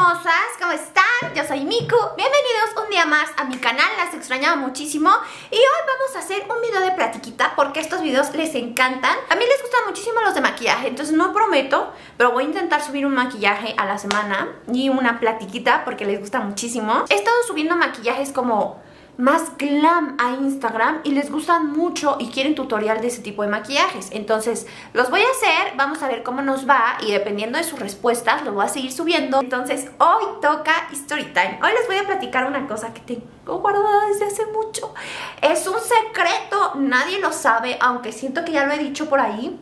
hermosas, ¿cómo están? Yo soy Miku, bienvenidos un día más a mi canal, las extrañaba muchísimo. Y hoy vamos a hacer un video de platiquita porque estos videos les encantan. A mí les gustan muchísimo los de maquillaje, entonces no prometo, pero voy a intentar subir un maquillaje a la semana y una platiquita porque les gusta muchísimo. He estado subiendo maquillajes como más glam a Instagram y les gustan mucho y quieren tutorial de ese tipo de maquillajes, entonces los voy a hacer, vamos a ver cómo nos va y dependiendo de sus respuestas los voy a seguir subiendo. Entonces hoy toca story time. Hoy les voy a platicar una cosa que tengo guardada desde hace mucho, es un secreto, nadie lo sabe, aunque siento que ya lo he dicho por ahí,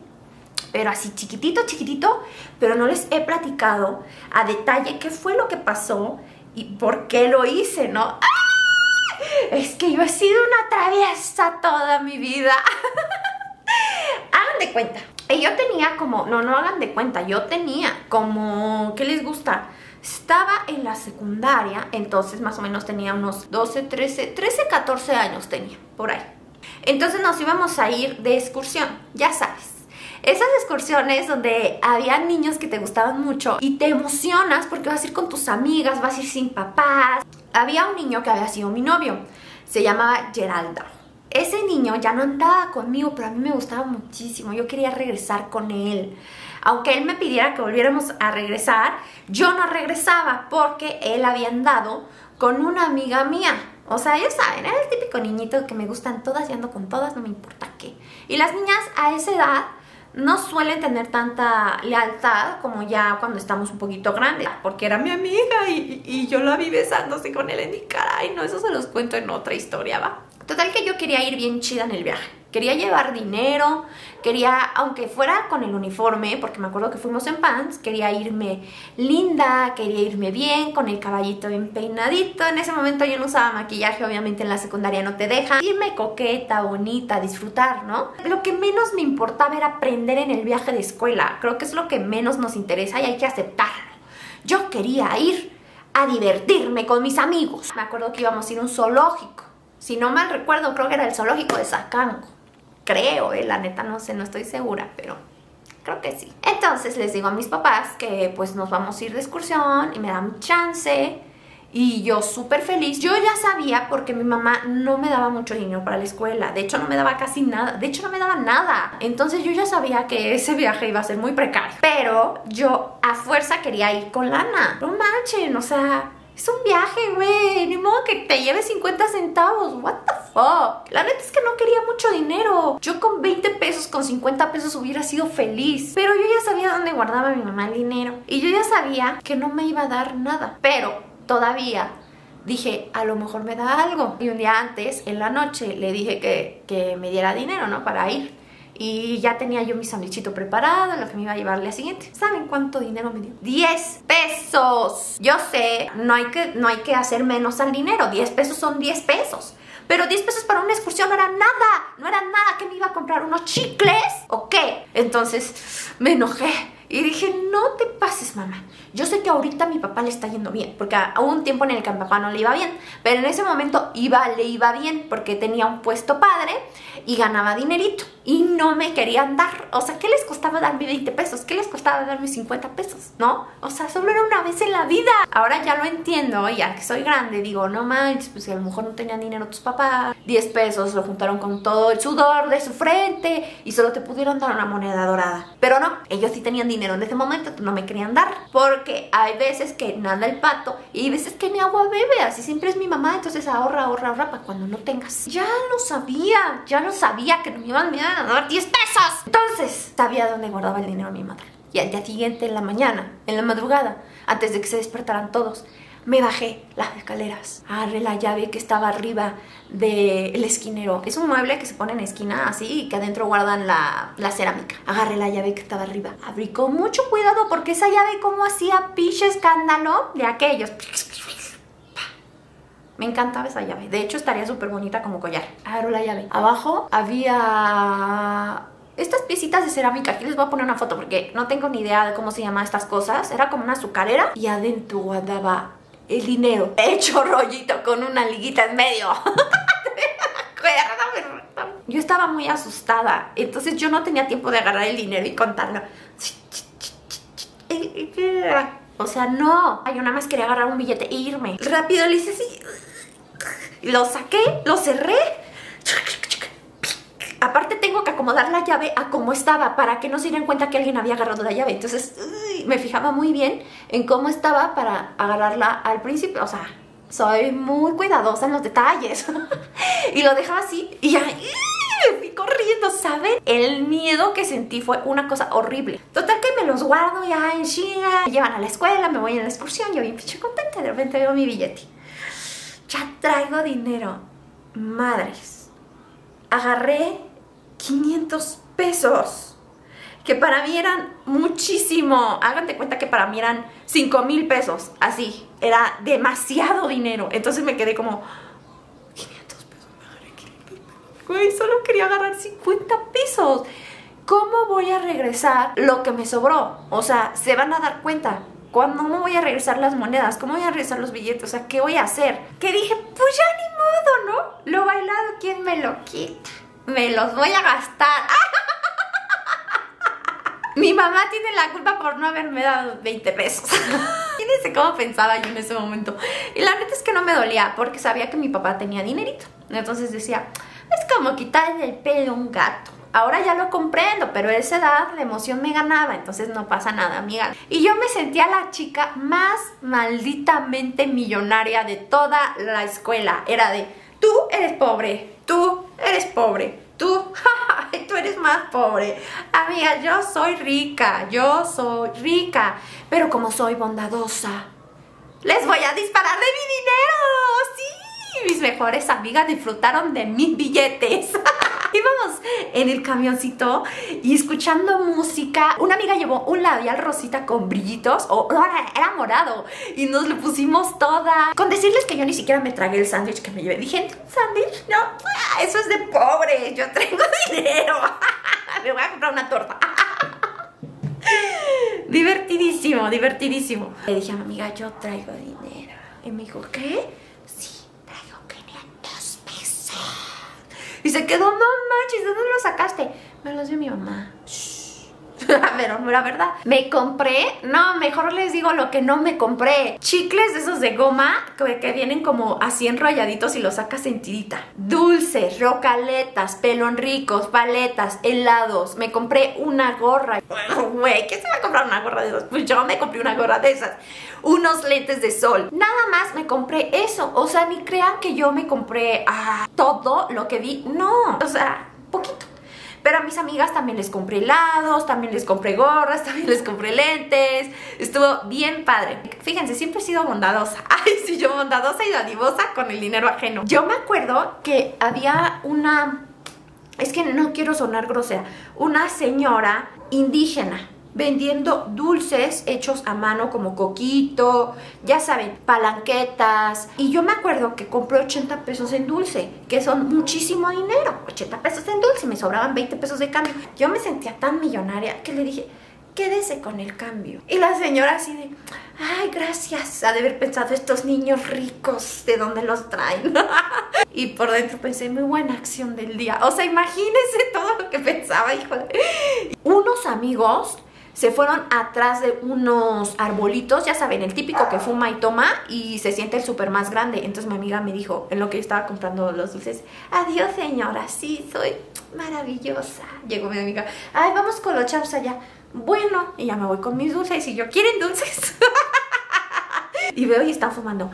pero así chiquitito, chiquitito, pero no les he platicado a detalle qué fue lo que pasó y por qué lo hice, ¿no? ¡Ah! Es que yo he sido una traviesa toda mi vida. Hagan de cuenta. Y yo tenía como... No hagan de cuenta. Yo tenía como... ¿Qué les gusta? Estaba en la secundaria. Entonces más o menos tenía unos 13, 14 años tenía. Por ahí. Entonces nos íbamos a ir de excursión. Ya sabes. Esas excursiones donde había niños que te gustaban mucho y te emocionas porque vas a ir con tus amigas, vas a ir sin papás. Había un niño que había sido mi novio, se llamaba Geraldo. Ese niño ya no andaba conmigo, pero a mí me gustaba muchísimo, yo quería regresar con él. Aunque él me pidiera que volviéramos a regresar, yo no regresaba porque él había andado con una amiga mía. O sea, ellos saben, era el típico niñito que me gustan todas y ando con todas, no me importa qué. Y las niñas a esa edad no suelen tener tanta lealtad como ya cuando estamos un poquito grandes. Porque era mi amiga y yo la vi besándose con él en mi cara. Y no, eso se los cuento en otra historia, ¿va? Total que yo quería ir bien chida en el viaje. Quería llevar dinero, quería, aunque fuera con el uniforme, porque me acuerdo que fuimos en pants, quería irme linda, quería irme bien, con el caballito bien peinadito. En ese momento yo no usaba maquillaje, obviamente en la secundaria no te dejan. Irme coqueta, bonita, disfrutar, ¿no? Lo que menos me importaba era aprender en el viaje de escuela. Creo que es lo que menos nos interesa y hay que aceptarlo. Yo quería ir a divertirme con mis amigos. Me acuerdo que íbamos a ir a un zoológico. Si no mal recuerdo, creo que era el zoológico de Zacango. Creo, la neta no sé, no estoy segura, pero creo que sí. Entonces les digo a mis papás que pues nos vamos a ir de excursión y me dan chance. Y yo súper feliz. Yo ya sabía porque mi mamá no me daba mucho dinero para la escuela. De hecho no me daba casi nada. De hecho no me daba nada. Entonces yo ya sabía que ese viaje iba a ser muy precario. Pero yo a fuerza quería ir con lana. No manchen, o sea... Es un viaje, güey, ni modo que te lleves 50 centavos, what the fuck. La neta es que no quería mucho dinero. Yo con 20 pesos, con 50 pesos hubiera sido feliz. Pero yo ya sabía dónde guardaba mi mamá el dinero. Y yo ya sabía que no me iba a dar nada. Pero todavía dije, a lo mejor me da algo. Y un día antes, en la noche, le dije que me diera dinero, ¿no? Para ir. Y ya tenía yo mi sandwichito preparado, lo que me iba a llevar la siguiente. ¿Saben cuánto dinero me dio? 10 pesos. Yo sé, no hay que hacer menos al dinero. 10 pesos son 10 pesos. Pero 10 pesos para una excursión no era nada. No era nada. ¿Que me iba a comprar unos chicles o qué? Entonces me enojé y dije, no te pases, mamá. Yo sé que ahorita a mi papá le está yendo bien, porque hubo un tiempo en el que a mi papá no le iba bien, pero en ese momento le iba bien porque tenía un puesto padre y ganaba dinerito y no me querían dar. O sea, ¿qué les costaba darme 20 pesos? ¿Qué les costaba darme 50 pesos? ¿No? O sea, solo era una vez en la vida. Ahora ya lo entiendo, ya que soy grande, digo, no manches, pues a lo mejor no tenían dinero tus papás. 10 pesos lo juntaron con todo el sudor de su frente y solo te pudieron dar una moneda dorada. Pero no, ellos sí tenían dinero. En ese momento no me querían dar porque hay veces que nada el pato y hay veces que ni agua bebe, así siempre es mi mamá. Entonces ahorra, ahorra, ahorra para cuando no tengas. Ya lo sabía que me iban a dar 10 pesos. Entonces sabía dónde guardaba el dinero mi madre. Y al día siguiente, en la mañana, en la madrugada, antes de que se despertaran todos, me bajé las escaleras, agarré la llave que estaba arriba del esquinero. Es un mueble que se pone en esquina así y que adentro guardan la cerámica. Agarré la llave que estaba arriba, abrí con mucho cuidado porque esa llave como hacía pinche escándalo de aquellos. Me encantaba esa llave, de hecho estaría súper bonita como collar. Agarré la llave, abajo había... estas piecitas de cerámica, aquí les voy a poner una foto porque no tengo ni idea de cómo se llaman estas cosas. Era como una azucarera y adentro guardaba el dinero hecho rollito con una liguita en medio. Yo estaba muy asustada, entonces yo no tenía tiempo de agarrar el dinero y contarlo. O sea, no. Yo nada más quería agarrar un billete e irme. Rápido le hice así. Lo saqué, lo cerré. Aparte tengo que acomodar la llave a como estaba para que no se dieran cuenta que alguien había agarrado la llave. Entonces me fijaba muy bien en cómo estaba para agarrarla al principio. O sea, soy muy cuidadosa en los detalles. Y lo dejaba así y ya... Me fui corriendo, ¿saben? El miedo que sentí fue una cosa horrible. Total que me los guardo ya en China. Me llevan a la escuela, me voy en la excursión. Yo bien pinche contenta, de repente veo mi billete. Ya traigo dinero. Madres. Agarré 500 pesos. Que para mí eran muchísimo. Háganse cuenta que para mí eran 5,000 pesos. Así. Era demasiado dinero. Entonces me quedé como... Güey, solo quería agarrar 50 pesos. ¿Cómo voy a regresar lo que me sobró? O sea, se van a dar cuenta. ¿Cuándo me voy a regresar las monedas? ¿Cómo voy a regresar los billetes? O sea, ¿qué voy a hacer? Que dije, pues ya ni modo, ¿no? Lo bailado, ¿quién me lo quita? Me los voy a gastar. Mi mamá tiene la culpa por no haberme dado 20 pesos. Fíjense cómo pensaba yo en ese momento. Y la neta es que no me dolía porque sabía que mi papá tenía dinerito. Entonces decía... Es como quitarle el pelo a un gato. Ahora ya lo comprendo, pero a esa edad la emoción me ganaba, entonces no pasa nada, amiga. Y yo me sentía la chica más malditamente millonaria de toda la escuela. Era de, tú eres pobre, tú eres pobre, tú, tú eres más pobre. Amiga, yo soy rica, pero como soy bondadosa, les voy a disparar de mi dinero, sí. Mis mejores amigas disfrutaron de mis billetes. Íbamos en el camioncito y escuchando música. Una amiga llevó un labial rosita con brillitos, era morado, y nos lo pusimos toda. Con decirles que yo ni siquiera me tragué el sándwich que me llevé. Dije, ¿sándwich? No, eso es de pobre, yo tengo dinero. Me voy a comprar una torta. Divertidísimo, divertidísimo. Le dije a mi amiga, yo traigo dinero. Y me dijo, ¿qué? Y se quedó, no manches, ¿de dónde lo sacaste? Me los dio mi mamá. Pero no era verdad. Me compré, no, mejor les digo lo que no me compré. Chicles de esos de goma que vienen como así enrolladitos y los sacas en tirita. Dulces, rocaletas, pelón ricos, paletas, helados. Me compré una gorra. Güey, ¿quién se va a comprar una gorra de esas? Pues yo me compré una gorra de esas. Unos lentes de sol. Nada más me compré eso. O sea, ni crean que yo me compré todo lo que vi. No, o sea, poquito. Pero a mis amigas también les compré helados, también les compré gorras, también les compré lentes. Estuvo bien padre. Fíjense, siempre he sido bondadosa. Ay, sí, yo bondadosa y dadivosa con el dinero ajeno. Yo me acuerdo que había una... Es que no quiero sonar grosera. Una señora indígena vendiendo dulces hechos a mano como coquito, ya saben, palanquetas. Y yo me acuerdo que compré 80 pesos en dulce, que son muchísimo dinero. 80 pesos en dulce, me sobraban 20 pesos de cambio. Yo me sentía tan millonaria que le dije, quédese con el cambio. Y la señora así de, ay, gracias. Ha de haber pensado, estos niños ricos, ¿de dónde los traen? Y por dentro pensé, muy buena acción del día. O sea, imagínense todo lo que pensaba, híjole. Unos amigos... Se fueron atrás de unos arbolitos, ya saben, el típico que fuma y toma y se siente el súper más grande. Entonces mi amiga me dijo, en lo que yo estaba comprando los dulces, adiós señora, sí, soy maravillosa. Llegó mi amiga, ay, vamos con los chavos allá. Bueno, y ya me voy con mis dulces y yo, ¿quieren dulces? Y veo y están fumando.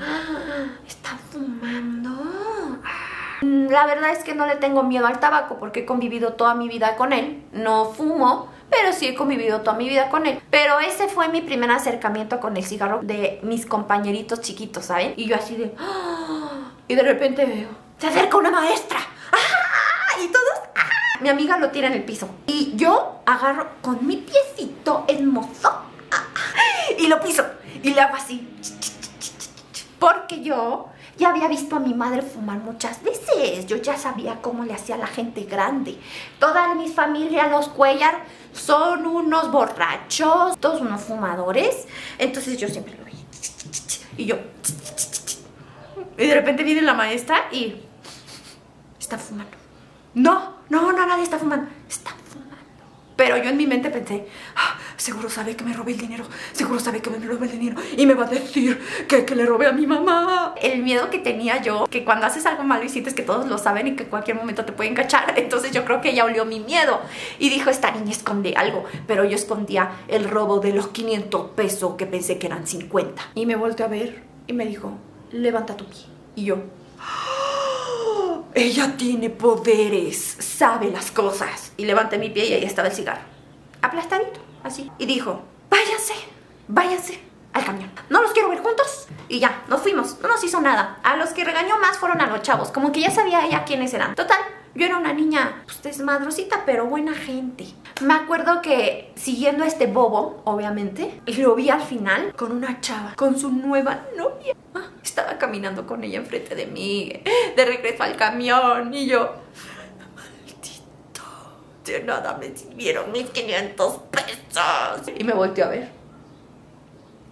¿Están fumando? La verdad es que no le tengo miedo al tabaco porque he convivido toda mi vida con él. No fumo. Pero sí he convivido toda mi vida con él. Pero ese fue mi primer acercamiento con el cigarro de mis compañeritos chiquitos, ¿saben? Y yo así de... ¡Oh! Y de repente veo... ¡Se acerca una maestra! ¡Ah! Y todos... ¡Ah! Mi amiga lo tira en el piso. Y yo agarro con mi piecito hermoso. ¡Ah! Y lo piso. Y le hago así. Porque yo... Ya había visto a mi madre fumar muchas veces. Yo ya sabía cómo le hacía a la gente grande. Toda mi familia, los Cuellar, son unos borrachos, todos unos fumadores. Entonces yo siempre lo vi. Y yo... Y de repente viene la maestra y... Está fumando. No, nadie está fumando. Está fumando. Pero yo en mi mente pensé... ¡Ah! Seguro sabe que me robé el dinero. Seguro sabe que me robé el dinero. Y me va a decir que le robé a mi mamá. El miedo que tenía yo, que cuando haces algo malo y sientes que todos lo saben y que en cualquier momento te pueden cachar. Entonces yo creo que ella olió mi miedo y dijo, esta niña esconde algo. Pero yo escondía el robo de los 500 pesos que pensé que eran 50. Y me volteó a ver y me dijo, levanta tu pie. Y yo... ¡Ella tiene poderes! ¡Sabe las cosas! Y levanté mi pie y ahí estaba el cigarro. Aplastadito, así. Y dijo, váyanse, váyanse al camión. No los quiero ver juntos. Y ya, nos fuimos. No nos hizo nada. A los que regañó más fueron a los chavos. Como que ya sabía ella quiénes eran. Total, yo era una niña pues, desmadrosita, pero buena gente. Me acuerdo que siguiendo a este bobo, obviamente, lo vi al final con una chava, con su nueva novia. Estaba caminando con ella enfrente de mí, de regreso al camión, y yo, maldito, de nada me sirvieron mis 500 pesos. Y me volteó a ver.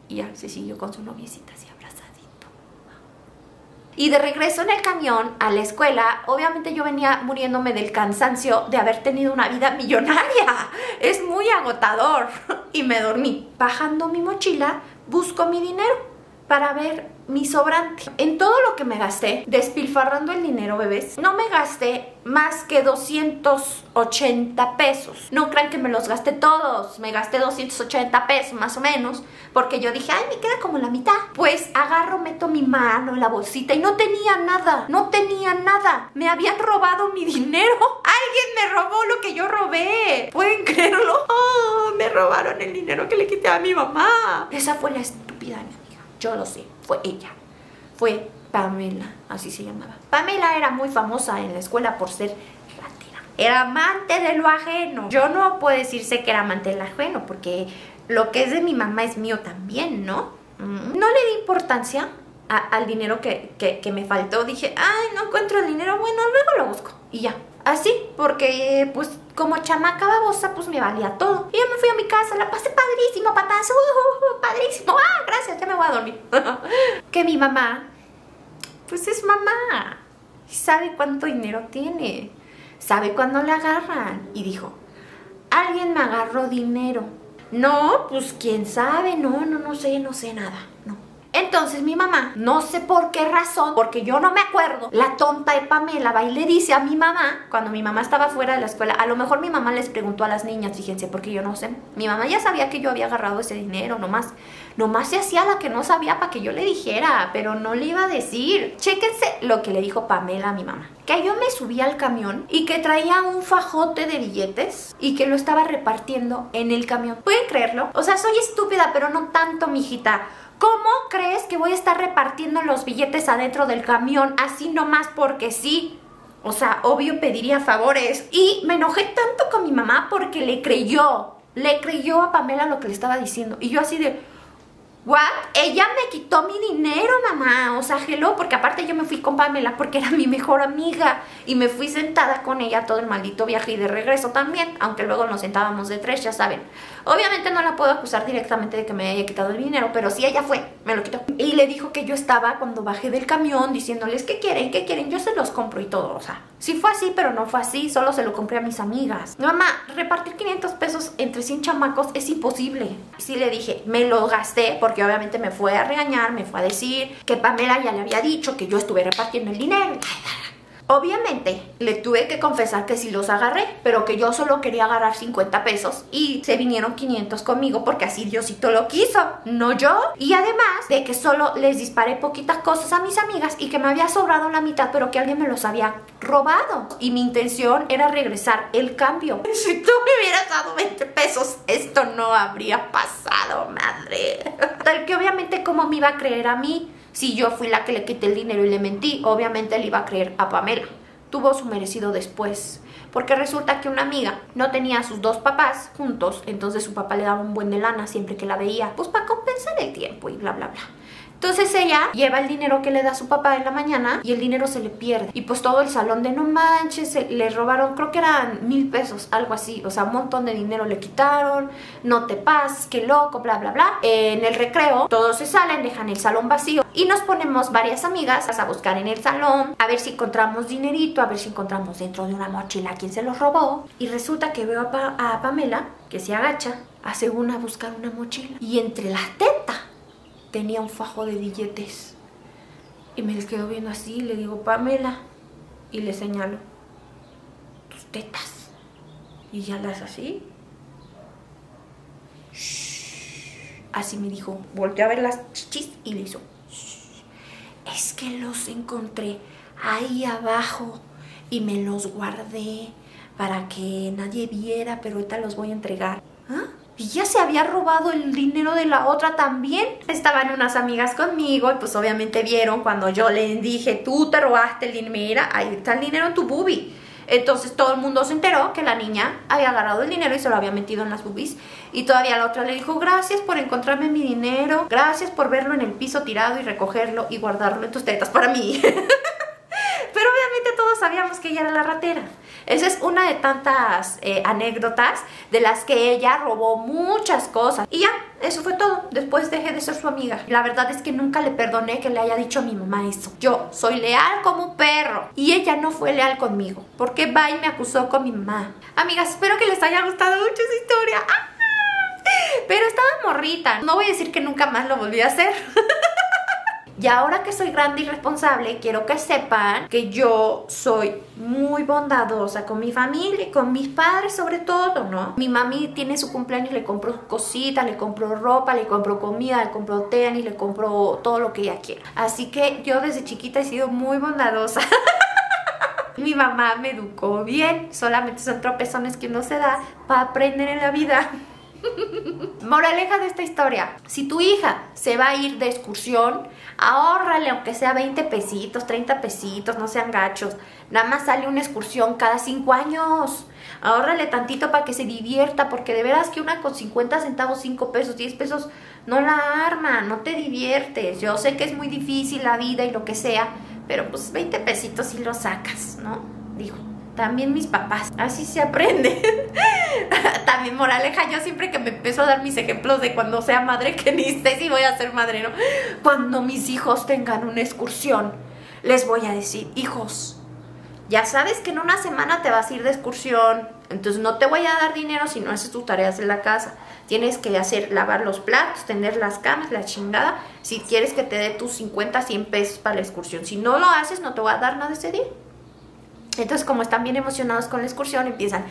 Y ya se siguió con su noviecita así abrazadito. Y de regreso en el camión a la escuela, obviamente yo venía muriéndome del cansancio de haber tenido una vida millonaria. Es muy agotador. Y me dormí. Bajando mi mochila, busco mi dinero para ver mi sobrante. En todo lo que me gasté, despilfarrando el dinero, bebés, no me gasté más que 280 pesos. No crean que me los gasté todos. Me gasté 280 pesos más o menos, porque yo dije, ay, me queda como la mitad. Pues agarro, meto mi mano en la bolsita y no tenía nada. No tenía nada. Me habían robado mi dinero. Alguien me robó lo que yo robé. ¿Pueden creerlo? Oh, me robaron el dinero que le quité a mi mamá. Esa fue la estúpida mía. Yo lo sé, fue ella. Fue Pamela, así se llamaba. Pamela era muy famosa en la escuela por ser ratera. Era amante de lo ajeno. Yo no puedo decirse que era amante de lo ajeno, porque lo que es de mi mamá es mío también, ¿no? No le di importancia al dinero que me faltó. Dije, ay, no encuentro el dinero, bueno, luego lo busco. Y ya. Así, porque pues como chamaca babosa, pues me valía todo. Y yo me fui a mi casa, la pasé padrísimo, patas, padrísimo. Ah, gracias, ya me voy a dormir. Que mi mamá, pues es mamá. Y sabe cuánto dinero tiene. Sabe cuándo le agarran. Y dijo, alguien me agarró dinero. No, pues quién sabe, no sé nada, no. Entonces mi mamá, no sé por qué razón, porque yo no me acuerdo, la tonta de Pamela va y le dice a mi mamá, cuando mi mamá estaba fuera de la escuela, a lo mejor mi mamá les preguntó a las niñas, fíjense, porque yo no sé. Mi mamá ya sabía que yo había agarrado ese dinero, nomás se hacía la que no sabía para que yo le dijera, pero no le iba a decir. Chéquense lo que le dijo Pamela a mi mamá. Que yo me subí al camión y que traía un fajote de billetes y que lo estaba repartiendo en el camión. ¿Pueden creerlo? O sea, soy estúpida, pero no tanto, mijita. ¿Cómo crees que voy a estar repartiendo los billetes adentro del camión así nomás porque sí? O sea, obvio pediría favores. Y me enojé tanto con mi mamá porque le creyó a Pamela lo que le estaba diciendo. Y yo así de, ¿what? Ella me quitó mi dinero, mamá. O sea, hello, porque aparte yo me fui con Pamela porque era mi mejor amiga. Y me fui sentada con ella todo el maldito viaje y de regreso también. Aunque luego nos sentábamos de tres, ya saben. Obviamente no la puedo acusar directamente de que me haya quitado el dinero, pero sí ella fue, me lo quitó. Y le dijo que yo estaba cuando bajé del camión diciéndoles, ¿qué quieren? Yo se los compro y todo, o sea. Sí fue así, pero no fue así, solo se lo compré a mis amigas. Mamá, repartir 500 pesos entre 100 chamacos es imposible. Sí le dije, me lo gasté, porque obviamente me fue a regañar, me fue a decir que Pamela ya le había dicho que yo estuve repartiendo el dinero. Obviamente, le tuve que confesar que sí los agarré, pero que yo solo quería agarrar 50 pesos y se vinieron 500 conmigo porque así Diosito lo quiso, no yo. Y además de que solo les disparé poquitas cosas a mis amigas y que me había sobrado la mitad, pero que alguien me los había robado. Y mi intención era regresar el cambio. Si tú me hubieras dado 20 pesos, esto no habría pasado, madre. Tal que obviamente, ¿cómo me iba a creer a mí? Si yo fui la que le quité el dinero y le mentí, obviamente le iba a creer a Pamela. Tuvo su merecido después. Porque resulta que una amiga no tenía a sus dos papás juntos, entonces su papá le daba un buen de lana siempre que la veía. Pues para compensar el tiempo y bla, bla, bla. Entonces ella lleva el dinero que le da su papá en la mañana y el dinero se le pierde. Y pues todo el salón de no manches, le robaron, creo que eran 1000 pesos, algo así. O sea, un montón de dinero le quitaron, no te pases, qué loco, bla, bla, bla. En el recreo todos se salen, dejan el salón vacío y nos ponemos varias amigas a buscar en el salón, a ver si encontramos dinerito, a ver si encontramos dentro de una mochila quién se los robó. Y resulta que veo a Pamela que se agacha, hace una a buscar una mochila y entre las tetas tenía un fajo de billetes. Y me les quedo viendo así, le digo, Pamela, y le señalo, tus tetas. Y ya las así. Shh. Así me dijo, volteé a ver las chichis y le hizo, shh. Es que los encontré ahí abajo y me los guardé para que nadie viera, pero ahorita los voy a entregar. ¿Ah? Y ya se había robado el dinero de la otra también. Estaban unas amigas conmigo y pues obviamente vieron cuando yo les dije, tú te robaste el dinero, mira, ahí está el dinero en tu boobie. Entonces todo el mundo se enteró que la niña había agarrado el dinero y se lo había metido en las boobies. Y todavía la otra le dijo, gracias por encontrarme mi dinero, gracias por verlo en el piso tirado y recogerlo y guardarlo en tus tetas para mí. Pero obviamente todos sabíamos que ella era la ratera. Esa es una de tantas anécdotas de las que ella robó muchas cosas. Y ya, eso fue todo. Después dejé de ser su amiga. La verdad es que nunca le perdoné que le haya dicho a mi mamá eso. Yo soy leal como un perro. Y ella no fue leal conmigo, porque va y me acusó con mi mamá. Amigas, espero que les haya gustado mucho esa historia. ¡Ah! Pero estaba morrita. No voy a decir que nunca más lo volví a hacer. Y ahora que soy grande y responsable, quiero que sepan que yo soy muy bondadosa con mi familia, con mis padres sobre todo, ¿no? Mi mami tiene su cumpleaños, le compro cositas, le compro ropa, le compro comida, le compro tenis, le compro todo lo que ella quiera. Así que yo desde chiquita he sido muy bondadosa. Mi mamá me educó bien, solamente son tropezones que uno se da para aprender en la vida. Moraleja de esta historia: si tu hija se va a ir de excursión, ahórrale aunque sea 20 pesitos, 30 pesitos, no sean gachos. Nada más sale una excursión cada 5 años. Ahórrale tantito para que se divierta, porque de veras que una con 50 centavos, 5 pesos, 10 pesos, no la arma, no te diviertes. Yo sé que es muy difícil la vida y lo que sea, pero pues 20 pesitos sí lo sacas, ¿no? Digo, también mis papás, así se aprende. También moraleja, yo siempre que me empiezo a dar mis ejemplos de cuando sea madre, que ni sé si voy a ser madre, ¿no? Cuando mis hijos tengan una excursión, les voy a decir, hijos, ya sabes que en una semana te vas a ir de excursión, entonces no te voy a dar dinero si no haces tus tareas en la casa. Tienes que hacer, lavar los platos, tender las camas, la chingada, si quieres que te dé tus 50, 100 pesos para la excursión. Si no lo haces, no te voy a dar nada ese día. Entonces, como están bien emocionados con la excursión, empiezan.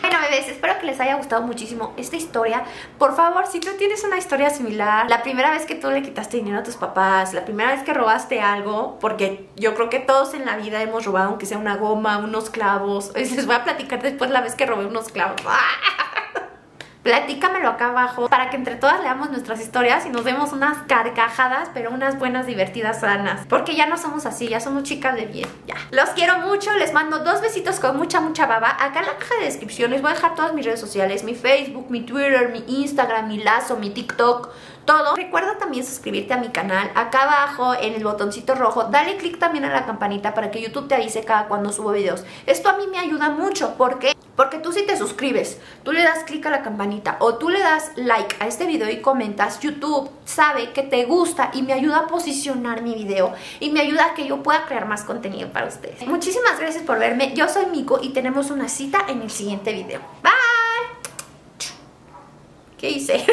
Bueno, bebés, espero que les haya gustado muchísimo esta historia. Por favor, si tú tienes una historia similar, la primera vez que tú le quitaste dinero a tus papás, la primera vez que robaste algo, porque yo creo que todos en la vida hemos robado, aunque sea una goma, unos clavos. Les voy a platicar después la vez que robé unos clavos. Platícamelo acá abajo para que entre todas leamos nuestras historias y nos demos unas carcajadas, pero unas buenas, divertidas, sanas. Porque ya no somos así, ya somos chicas de bien, ya. Los quiero mucho, les mando 2 besitos con mucha, mucha baba. Acá en la caja de descripción les voy a dejar todas mis redes sociales, mi Facebook, mi Twitter, mi Instagram, mi Lazo, mi TikTok, todo. Recuerda también suscribirte a mi canal. Acá abajo en el botoncito rojo, dale click también a la campanita para que YouTube te avise cada cuando subo videos. Esto a mí me ayuda mucho, porque tú si te suscribes, tú le das click a la campanita o tú le das like a este video y comentas, YouTube sabe que te gusta y me ayuda a posicionar mi video y me ayuda a que yo pueda crear más contenido para ustedes. Muchísimas gracias por verme. Yo soy Miku y tenemos una cita en el siguiente video. Bye. ¿Qué hice?